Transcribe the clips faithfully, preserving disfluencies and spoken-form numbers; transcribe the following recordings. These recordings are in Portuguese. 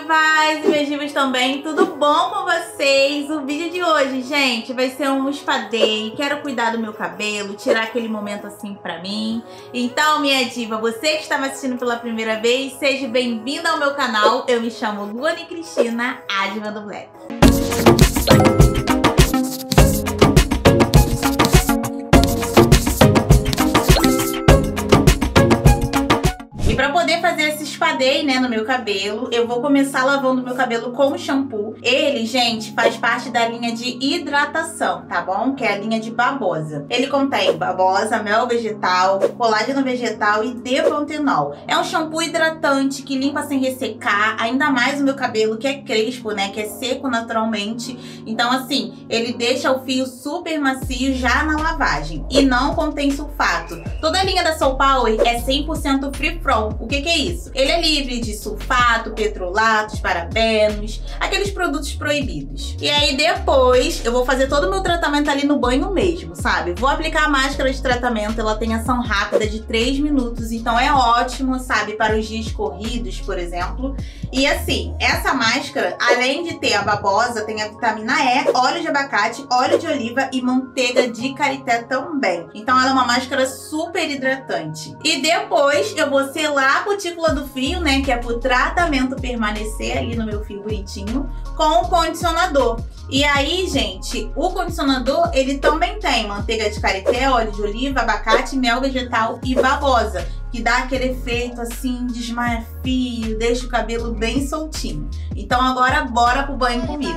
divas! Meus divas também, tudo bom com vocês? O vídeo de hoje, gente, vai ser um spa day. Quero cuidar do meu cabelo, tirar aquele momento assim pra mim. Então, minha diva, você que está me assistindo pela primeira vez, seja bem-vinda ao meu canal. Eu me chamo Luana Cristina, a diva do Black. Fazer esse spa day, né, no meu cabelo. Eu vou começar lavando meu cabelo com shampoo. Ele, gente, faz parte da linha de hidratação, tá bom? Que é a linha de babosa. Ele contém babosa, mel vegetal, colágeno vegetal e pantenol. É um shampoo hidratante que limpa sem ressecar, ainda mais o meu cabelo que é crespo, né, que é seco naturalmente. Então, assim, ele deixa o fio super macio já na lavagem e não contém sulfato. Toda a linha da Soul Power é cem por cento free from. O que que é isso? Ele é livre de sulfato, petrolatos, parabenos, aqueles produtos proibidos. E aí depois eu vou fazer todo o meu tratamento ali no banho mesmo, sabe? Vou aplicar a máscara de tratamento, ela tem ação rápida de três minutos, então é ótimo, sabe? Para os dias corridos, por exemplo. E assim, essa máscara, além de ter a babosa, tem a vitamina E, óleo de abacate, óleo de oliva e manteiga de karité também. Então ela é uma máscara super hidratante. E depois eu vou selar a cutícula do fio, né, que é pro tratamento permanecer ali no meu fio bonitinho, com o condicionador. E aí, gente, o condicionador, ele também tem manteiga de karité, óleo de oliva, abacate, mel vegetal e babosa, que dá aquele efeito assim, desmaia fio, deixa o cabelo bem soltinho. Então agora bora pro banho comigo.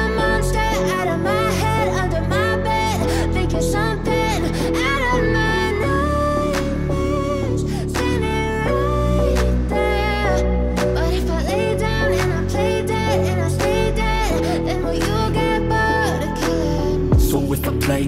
monster out of my head, under my thinking something out of my nightmares, sitting right there. But if I lay down and I play dead and I stay dead, then will you get bored of killing? So if I play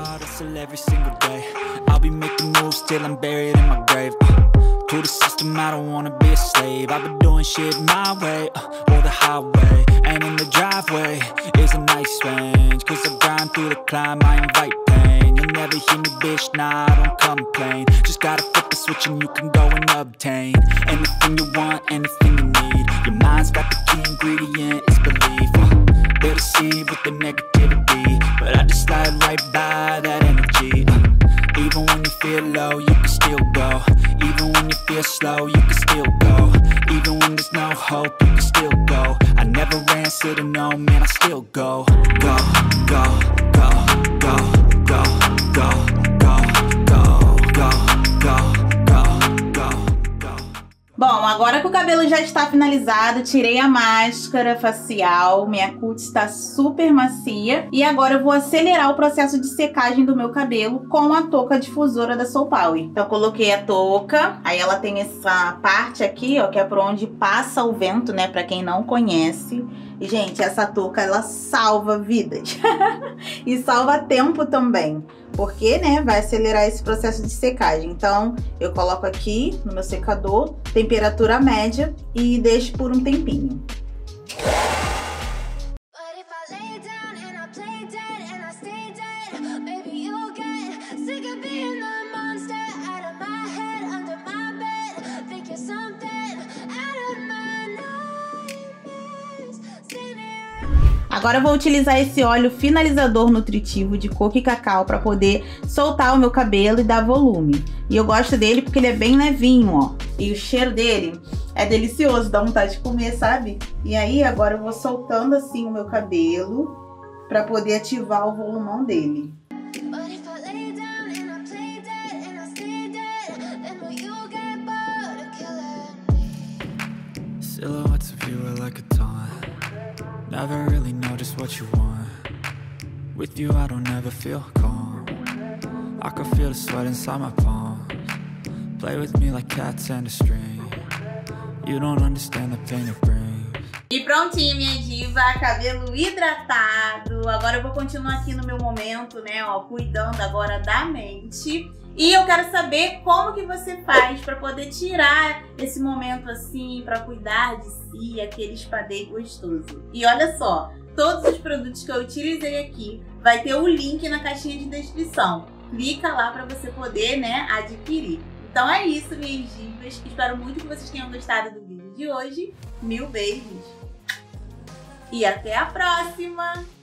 I'll be making moves till I'm buried in my grave. Uh, to the system, I don't wanna be a slave. I've been doing shit my way, uh, or the highway. And in the driveway is a nice range, cause I grind through the climb, I invite pain. You'll never hear me, bitch, nah, I don't complain. Just gotta flip the switch and you can go and obtain anything you want, anything you need. Your mind's got the key ingredient, it's belief. uh, They deceive with the negativity, but I just slide right by that energy. uh, Even when you feel low, you can still go. Even when you feel slow, you can still go. Even when there's no hope, you can still go. I never answer to no, man, I still go. Go, go, go, go, go, go, go, go, go, go, go, go. Bom, agora que o cabelo já está finalizado, tirei a máscara facial, minha cut está super macia. E agora eu vou acelerar o processo de secagem do meu cabelo com a touca difusora da Soul Power. Então eu coloquei a touca, aí ela tem essa parte aqui, ó, que é por onde passa o vento, né, pra quem não conhece. E, gente, essa touca, ela salva vidas. E salva tempo também, porque, né, vai acelerar esse processo de secagem. Então, eu coloco aqui no meu secador, temperatura média, e deixo por um tempinho. Agora eu vou utilizar esse óleo finalizador nutritivo de coco e cacau para poder soltar o meu cabelo e dar volume. E eu gosto dele porque ele é bem levinho, ó. E o cheiro dele é delicioso, dá vontade de comer, sabe? E aí agora eu vou soltando assim o meu cabelo para poder ativar o volumão dele. Never really know just what you want. With you I don't ever feel calm. I can feel the sweat inside my palms. Play with me like cats and a string. You don't understand the pain it brings. E prontinho, minha diva, cabelo hidratado. Agora eu vou continuar aqui no meu momento, né, ó, cuidando agora da mente. E eu quero saber como que você faz para poder tirar esse momento assim, para cuidar de si, aquele spa day gostoso. E olha só, todos os produtos que eu utilizei aqui, vai ter o link na caixinha de descrição. Clica lá para você poder, né, adquirir. Então é isso, minhas divas. Espero muito que vocês tenham gostado do vídeo de hoje. Mil beijos! E até a próxima!